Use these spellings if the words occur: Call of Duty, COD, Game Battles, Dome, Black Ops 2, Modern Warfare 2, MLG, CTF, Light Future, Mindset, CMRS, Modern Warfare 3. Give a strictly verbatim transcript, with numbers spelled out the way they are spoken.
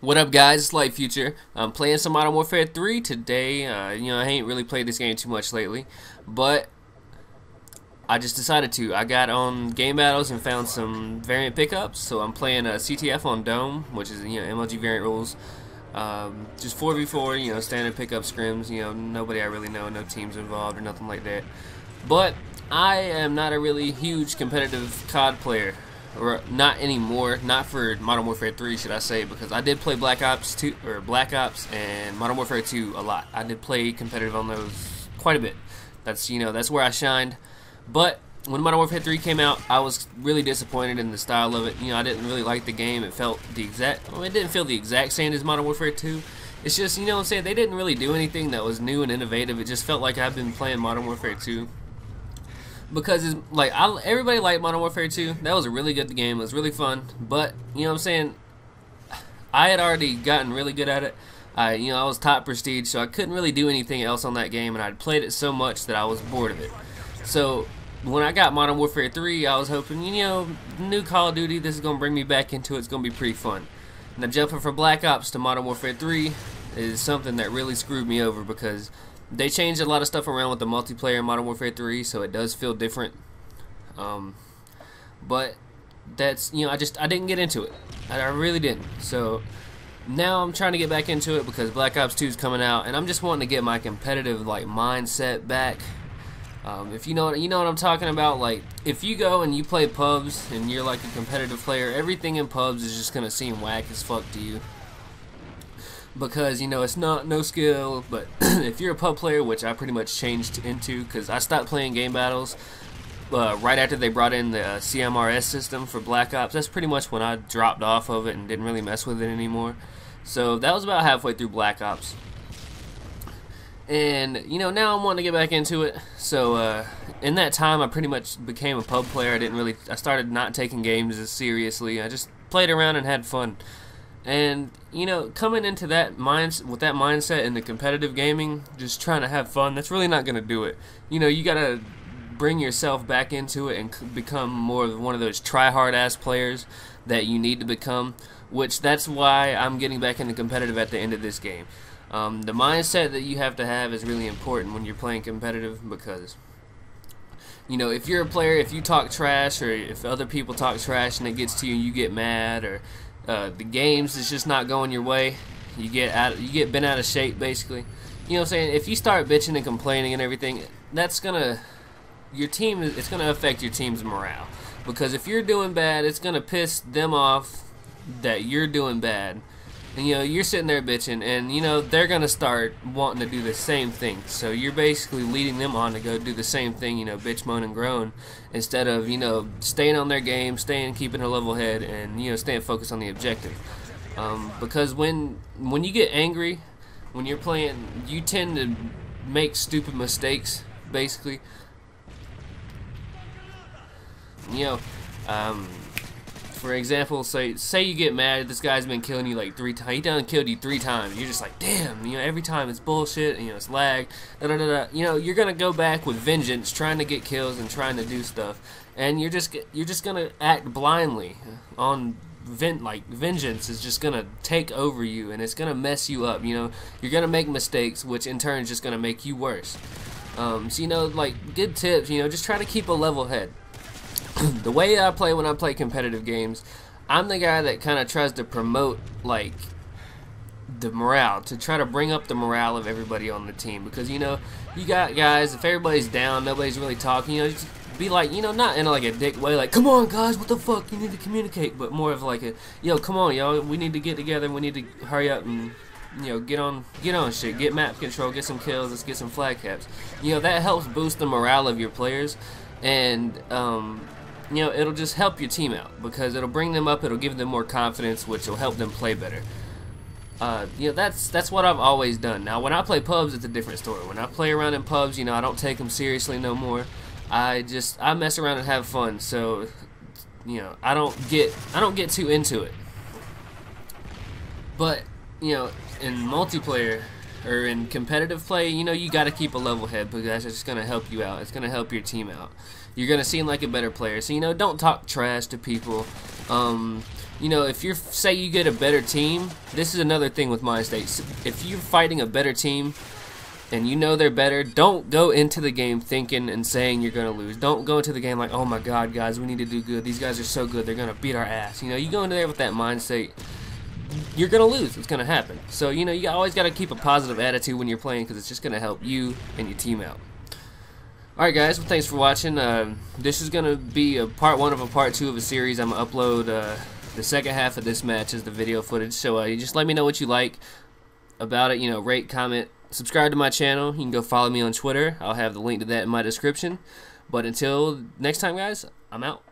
What up, guys? It's Light Future. I'm playing some Modern Warfare three today. Uh, you know, I ain't really played this game too much lately, but I just decided to. I got on Game Battles and found some variant pickups, so I'm playing a C T F on Dome, which is, you know, M L G variant rules. Um, just four v four, you know, standard pickup scrims, you know, nobody I really know, no teams involved or nothing like that. But I am not a really huge competitive C O D player. Or not anymore, not for Modern Warfare three, should I say, because I did play Black Ops two or Black Ops and Modern Warfare two a lot. I did play competitive on those quite a bit. That's, you know, that's where I shined. But when Modern Warfare three came out, I was really disappointed in the style of it. You know, I didn't really like the game. It felt the exact, well, it didn't feel the exact same as Modern Warfare two. It's just, you know what I'm saying, they didn't really do anything that was new and innovative. It just felt like I've been playing Modern Warfare two. Because it's like I, everybody liked Modern Warfare two. That was a really good game. It was really fun. But you know what I'm saying, I had already gotten really good at it. I you know I was top prestige, so I couldn't really do anything else on that game, and I'd played it so much that I was bored of it. So when I got Modern Warfare three, I was hoping, you know, new Call of Duty, this is gonna bring me back into it. It's gonna be pretty fun. Now jumping from Black Ops to Modern Warfare three is something that really screwed me over, because they changed a lot of stuff around with the multiplayer in Modern Warfare three, so it does feel different. Um, but that's, you know, I just, I didn't get into it. I, I really didn't. So now I'm trying to get back into it because Black Ops two is coming out, and I'm just wanting to get my competitive, like, mindset back. Um, if you know, you know what I'm talking about, like, if you go and you play pubs and you're, like, a competitive player, everything in pubs is just going to seem whack as fuck to you. Because, you know, it's not no skill. But if you're a pub player, which I pretty much changed into, because I stopped playing Game Battles uh, right after they brought in the uh, C M R S system for Black Ops. That's pretty much when I dropped off of it and didn't really mess with it anymore. So that was about halfway through Black Ops. And, you know, now I'm wanting to get back into it. So uh, in that time, I pretty much became a pub player. I didn't really, I started not taking games as seriously. I just played around and had fun. And, you know, coming into that mind, with that mindset in the competitive gaming, just trying to have fun, that's really not going to do it. You know, you got to bring yourself back into it and become more of one of those try-hard-ass players that you need to become, which that's why I'm getting back into competitive at the end of this game. Um, the mindset that you have to have is really important when you're playing competitive, because, you know, if you're a player, if you talk trash, or if other people talk trash and it gets to you and you get mad, or Uh, the games is just not going your way, you get out, you get bent out of shape, basically. You know what I'm saying? If you start bitching and complaining and everything, that's gonna your team. It's gonna affect your team's morale, because if you're doing bad, it's gonna piss them off that you're doing bad. And you know you're sitting there bitching, and you know they're gonna start wanting to do the same thing. So you're basically leading them on to go do the same thing. You know, bitch, moan, and groan, instead of, you know, staying on their game, staying, keeping a level head, and, you know, staying focused on the objective. Um, because when when you get angry, when you're playing, you tend to make stupid mistakes, basically. You know, um, for example, say say you get mad. This guy's been killing you like three times. He done killed you three times. You're just like, damn. You know, every time it's bullshit. And, you know, it's lag. Da, da, da, da. You know, you're gonna go back with vengeance, trying to get kills and trying to do stuff. And you're just you're just gonna act blindly on vent like vengeance is just gonna take over you, and it's gonna mess you up. You know, you're gonna make mistakes, which in turn is just gonna make you worse. Um, so you know, like, good tips. You know, just try to keep a level head. The way I play when I play competitive games, I'm the guy that kind of tries to promote, like, the morale, to try to bring up the morale of everybody on the team. Because, you know, you got guys, if everybody's down, nobody's really talking, you know, just be like, you know, not in like a dick way, like, come on, guys, what the fuck, you need to communicate, but more of like a, yo, come on, y'all, we need to get together, we need to hurry up and, you know, get on, get on shit, get map control, get some kills, let's get some flag caps. You know, that helps boost the morale of your players, and, um... you know, it'll just help your team out, because it'll bring them up, it'll give them more confidence, which will help them play better. Uh, you know, that's that's what I've always done. Now, when I play pubs, it's a different story. When I play around in pubs, you know, I don't take them seriously no more. I just, I mess around and have fun, so, you know, I don't get, I don't get too into it. But, you know, in multiplayer, or in competitive play, you know, you got to keep a level head, because that's just going to help you out. It's going to help your team out. You're going to seem like a better player. So, you know, don't talk trash to people. Um, you know, if you're, say you get a better team, this is another thing with Mind States. If you're fighting a better team and you know they're better, don't go into the game thinking and saying you're going to lose. Don't go into the game like, oh my god, guys, we need to do good. These guys are so good, they're going to beat our ass. You know, you go into there with that mind state, you're going to lose. It's going to happen. So, you know, you always got to keep a positive attitude when you're playing, because it's just going to help you and your team out. Alright guys, well, thanks for watching. Uh, this is going to be a part one of a part two of a series. I'm going to upload uh, the second half of this match as the video footage. So uh, you just let me know what you like about it. You know, rate, comment, subscribe to my channel. You can go follow me on Twitter. I'll have the link to that in my description. But until next time guys, I'm out.